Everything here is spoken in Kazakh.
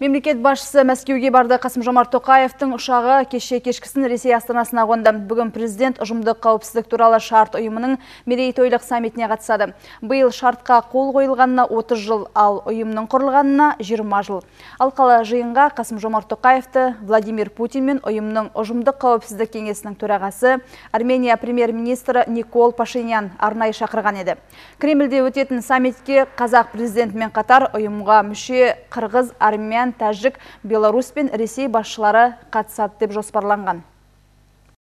Мемлекет башысы Мәскеуге барды. Қасым-Жомарт Тоқаевтың ұшағы кеше кешкісін Ресей астанасына қонды. Бүгін президент ұжымдық қауіпсіздік туралы шарт ұйымының мерейтойлық саммитіне қатысады. Биыл шартқа қол қойылғанына 30 жыл, ал ұйымның құрылғанына 20 жыл. Алқалы жиынға Қасым-Жомарт Тоқаевты Владимир Путин мен ұйымның ұжымдық қауіпсіздік кеңесінің төрағасы, Армения премьер-министрі Никол Пашинян арнайы шақырған еді. Кремльде өтетін саммитке қазақ президентімен қатар ұйымға мүше қырғыз, армян, тәжік, Беларусь пен Ресей басшылары қатысады деп жоспарланған.